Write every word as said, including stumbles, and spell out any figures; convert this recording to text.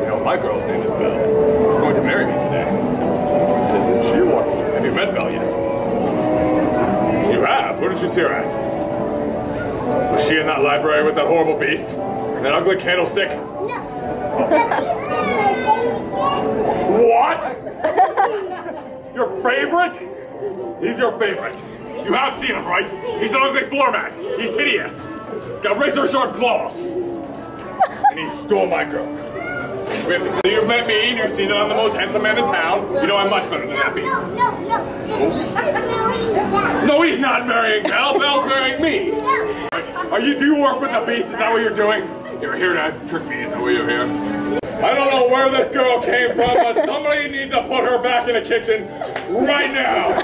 You know, my girl's name is Belle. She's going to marry me today. And isn't she wonderful? Have you met Belle yet? You have? Where did you see her at? Was she in that library with that horrible beast? And that ugly candlestick? No. Oh. What? Your favorite? He's your favorite. You have seen him, right? He's an ugly floor mat. He's hideous. He's got razor-sharp claws. And he stole my girl. We have to clear. You've met me, and you've seen that I'm the most handsome man in town. You know I'm much better than that beast. No, no, no, no. No, he's not marrying Belle. Belle's marrying me. No. Are you? Do you work with the beast? Is that what you're doing? You're here to trick me. Is that what you're here? I don't know where this girl came from, but somebody needs to put her back in the kitchen right now.